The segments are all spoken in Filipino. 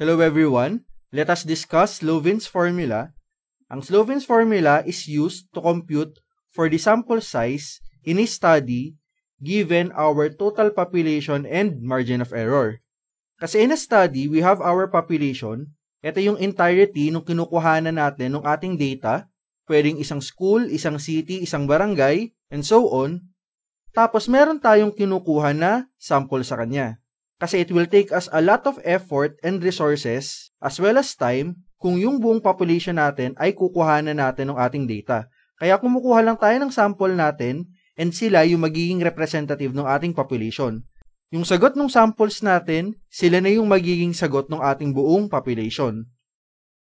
Hello everyone, let us discuss Slovin's formula. Ang Slovin's formula is used to compute for the sample size in a study given our total population and margin of error. Kasi in a study, we have our population. Ito yung entirety nung kinukuhanan natin ng ating data. Pwedeng isang school, isang city, isang barangay, and so on. Tapos meron tayong kinukuha na sample sa kanya. Kasi it will take us a lot of effort and resources as well as time kung yung buong population natin ay kukuhanan natin ng ating data. Kaya kumukuha lang tayo ng sample natin and sila yung magiging representative ng ating population. Yung sagot ng samples natin, sila na yung magiging sagot ng ating buong population.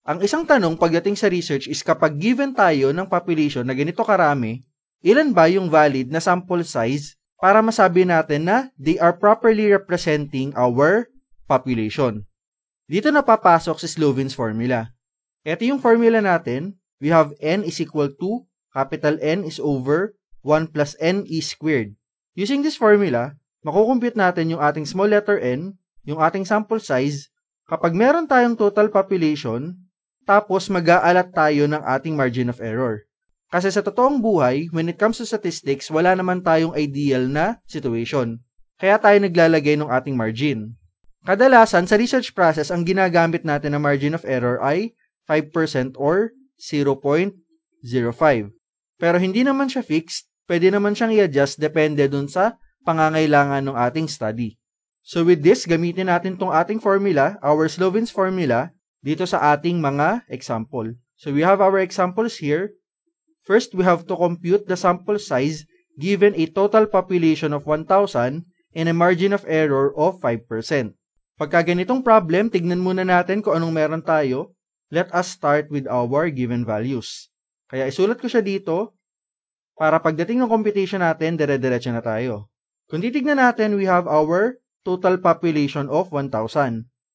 Ang isang tanong pagdating sa research is kapag given tayo ng population na ganito karami, ilan ba yung valid na sample size para masabi natin na they are properly representing our population? Dito na papasok si Slovin's formula. Ito yung formula natin. We have n is equal to capital N is over 1 plus n e squared. Using this formula, makukumpute natin yung ating small letter n, yung ating sample size, kapag meron tayong total population, tapos mag-aalat tayo ng ating margin of error. Kasi sa totoong buhay, when it comes to statistics, wala naman tayong ideal na situation. Kaya tayo naglalagay ng ating margin. Kadalasan, sa research process, ang ginagamit natin na margin of error ay 5% or 0.05. Pero hindi naman siya fixed, pwede naman siyang i-adjust depende dun sa pangangailangan ng ating study. So with this, gamitin natin tong ating formula, our Slovin's formula, dito sa ating mga example. So we have our examples here. First, we have to compute the sample size given a total population of 1,000 and a margin of error of 5%. Pagka ganitong problem, tignan muna natin kung anong meron tayo. Let us start with our given values. Kaya isulat ko siya dito para pagdating ng computation natin, dire-diretso na tayo. Kung titignan natin, we have our total population of 1,000.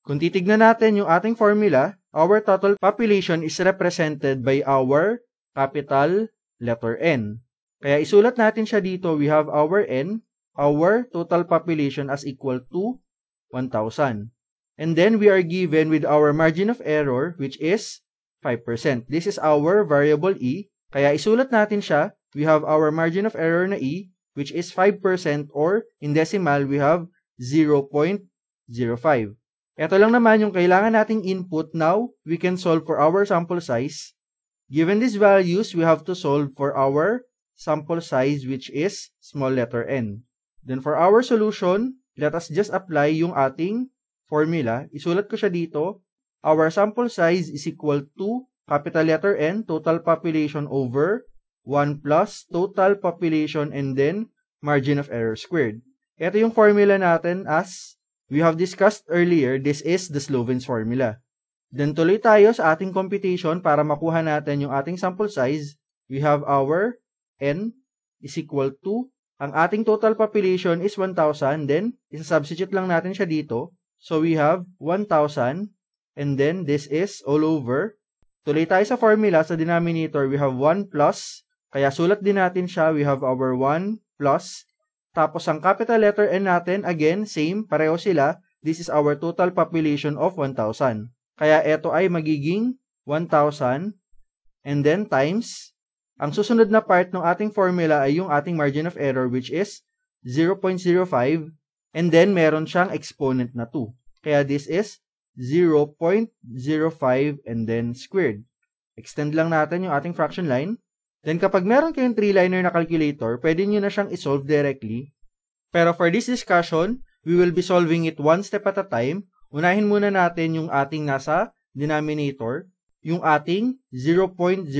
Kung titignan natin yung ating formula, our total population is represented by our capital letter N. Kaya isulat natin siya dito, we have our N, our total population as equal to 1,000. And then we are given with our margin of error, which is 5%. This is our variable E. Kaya isulat natin siya, we have our margin of error na E, which is 5% or in decimal, we have 0.05. Ito lang naman yung kailangan nating input. Now, we can solve for our sample size. Given these values, we have to solve for our sample size, which is small letter n. Then for our solution, let us just apply yung ating formula. Isulat ko siya dito. Our sample size is equal to capital letter N, total population over 1 plus total population and then margin of error squared. Ito yung formula natin as we have discussed earlier, this is the Slovin's formula. Then tuloy tayo sa ating computation para makuha natin yung ating sample size. We have our n is equal to, ang ating total population is 1,000, then isa-substitute lang natin siya dito. So we have 1,000, and then this is all over. Tuloy tayo sa formula, sa denominator, we have 1 plus, kaya sulat din natin siya, we have our 1 plus, tapos ang capital letter N natin, again, same, pareho sila, this is our total population of 1,000. Kaya ito ay magiging 1,000 and then times, ang susunod na part ng ating formula ay yung ating margin of error which is 0.05 and then meron siyang exponent na 2. Kaya this is 0.05 and then squared. Extend lang natin yung ating fraction line. Then kapag meron kayong 3-liner na calculator, pwede nyo na siyang isolve directly. Pero for this discussion, we will be solving it one step at a time. Unahin muna natin yung ating nasa denominator, yung ating 0.05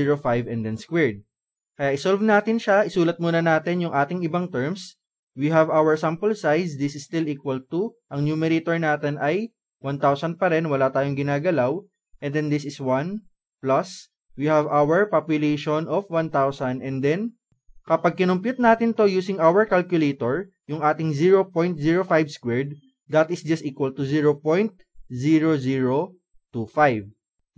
and then squared. Kaya isolve natin siya, isulat muna natin yung ating ibang terms. We have our sample size, this is still equal to, ang numerator natin ay 1,000 pa rin, wala tayong ginagalaw. And then this is 1 plus, we have our population of 1,000 and then, kapag kinumpute natin to using our calculator, yung ating 0.05 squared, that is just equal to 0.0025.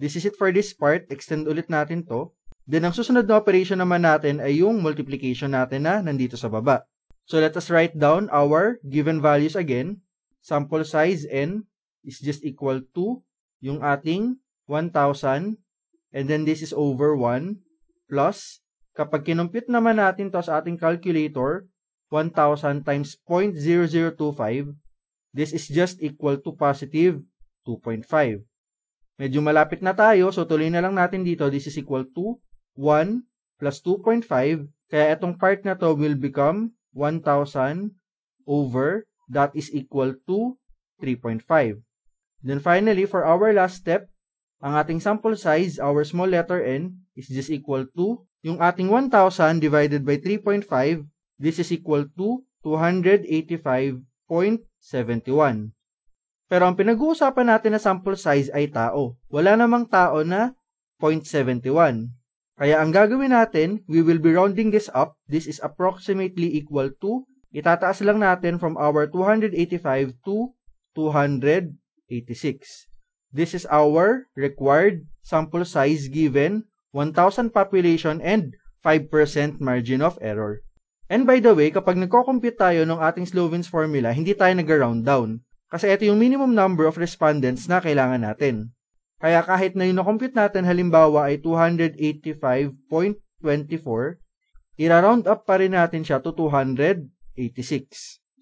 This is it for this part. Extend ulit natin to. Then, ang susunod na operation naman natin ay yung multiplication natin na nandito sa baba. So, let us write down our given values again. Sample size n is just equal to yung ating 1,000 and then this is over 1 plus kapag kinumpute naman natin to sa ating calculator 1,000 times 0.0025 this is just equal to positive 2.5. Medyo malapit na tayo so tuloy na lang natin dito this is equal to 1 plus 2.5 kaya itong part na to will become 1,000 over that is equal to 3.5. Then finally, for our last step, ang ating sample size, our small letter n, is just equal to yung ating 1,000 divided by 3.5, this is equal to 285.71. Pero ang pinag-uusapan natin na sample size ay tao. Wala namang tao na 0.71. Kaya ang gagawin natin, we will be rounding this up. This is approximately equal to, itataas lang natin from our 285 to 286. This is our required sample size given 1,000 population and 5% margin of error. And by the way, kapag nagko-compute tayo ng ating Slovin's formula, hindi tayo nag-round down. Kasi ito yung minimum number of respondents na kailangan natin. Kaya kahit na yung na-compute natin halimbawa ay 285.24, ira-round up pa rin natin siya to 286.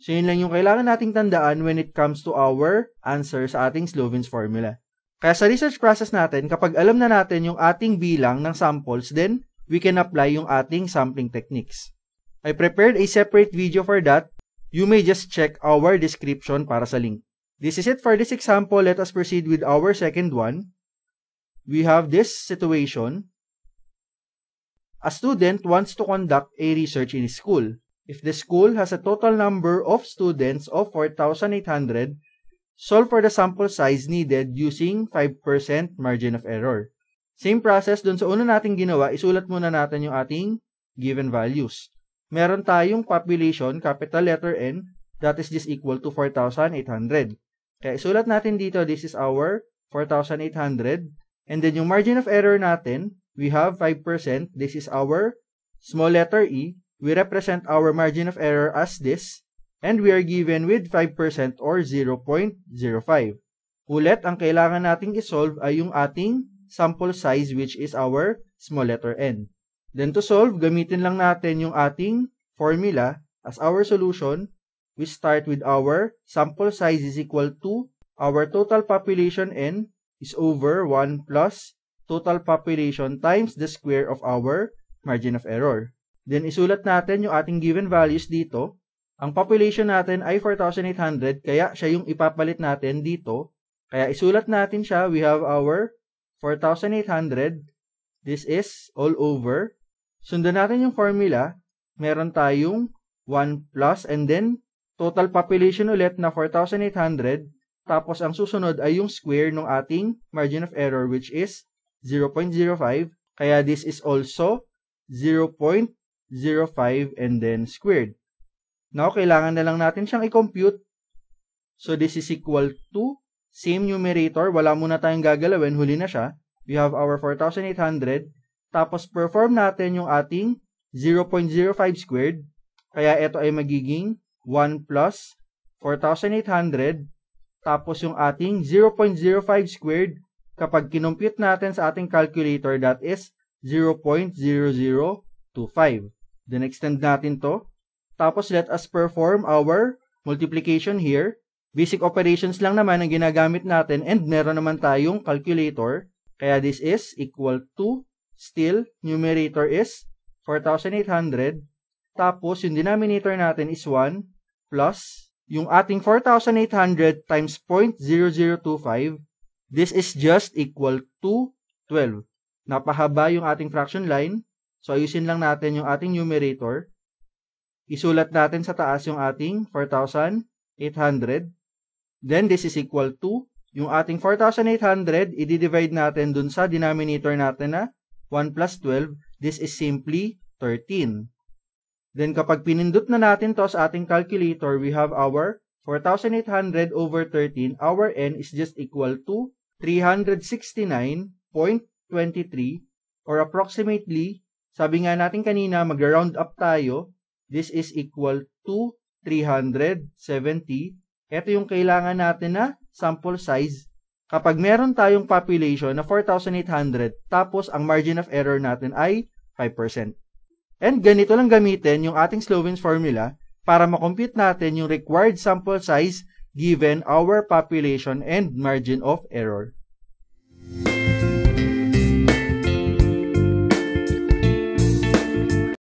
So yun lang yung kailangan nating tandaan when it comes to our answer sa ating Slovin's formula. Kaya sa research process natin, kapag alam na natin yung ating bilang ng samples, then we can apply yung ating sampling techniques. I prepared a separate video for that. You may just check our description para sa link. This is it for this example. Let us proceed with our second one. We have this situation. A student wants to conduct a research in his school. If the school has a total number of students of 4,800, solve for the sample size needed using 5% margin of error. Same process dun sa una natin ginawa, isulat muna natin yung ating given values. Meron tayong population, capital letter N, that is just equal to 4,800. Kaya isulat natin dito, this is our 4,800. And then yung margin of error natin, we have 5%. This is our small letter e. We represent our margin of error as this. And we are given with 5% or 0.05. Ulit, ang kailangan nating isolve ay yung ating sample size which is our small letter n. Then to solve, gamitin lang natin yung ating formula as our solution. We start with our sample size is equal to our total population n is over 1 plus total population times the square of our margin of error. Then isulat natin yung ating given values dito. Ang population natin ay 4,800 kaya siya yung ipapalit natin dito. Kaya isulat natin siya, we have our 4,800. This is all over. Sundan natin yung formula. Meron tayong 1 plus and then total population ulit na 4,800. Tapos ang susunod ay yung square ng ating margin of error which is 0.05. Kaya this is also 0.05. 0.05 and then squared. Now, kailangan na lang natin siyang i-compute. So, this is equal to same numerator. Wala muna tayong gagalawin. Huli na siya. We have our 4,800. Tapos, perform natin yung ating 0.05 squared. Kaya, ito ay magiging 1 plus 4,800. Tapos, yung ating 0.05 squared. Kapag kinompute natin sa ating calculator, that is 0.0025. Then extend natin to. Tapos let us perform our multiplication here. Basic operations lang naman ang ginagamit natin and meron naman tayong calculator. Kaya this is equal to still numerator is 4,800. Tapos yung denominator natin is 1 plus yung ating 4,800 times 0.0025. This is just equal to 12. Napahaba yung ating fraction line. So, ayusin lang natin yung ating numerator. Isulat natin sa taas yung ating 4,800. Then, this is equal to yung ating 4,800, i-divide natin dun sa denominator natin na 1 plus 12. This is simply 13. Then, kapag pinindot na natin to sa ating calculator, we have our 4,800 over 13. Our n is just equal to 369.23 or approximately sabi nga natin kanina, mag-round up tayo. This is equal to 370. Ito yung kailangan natin na sample size. Kapag meron tayong population na 4,800, tapos ang margin of error natin ay 5%. And ganito lang gamitin yung ating Slovin's formula para makompute natin yung required sample size given our population and margin of error.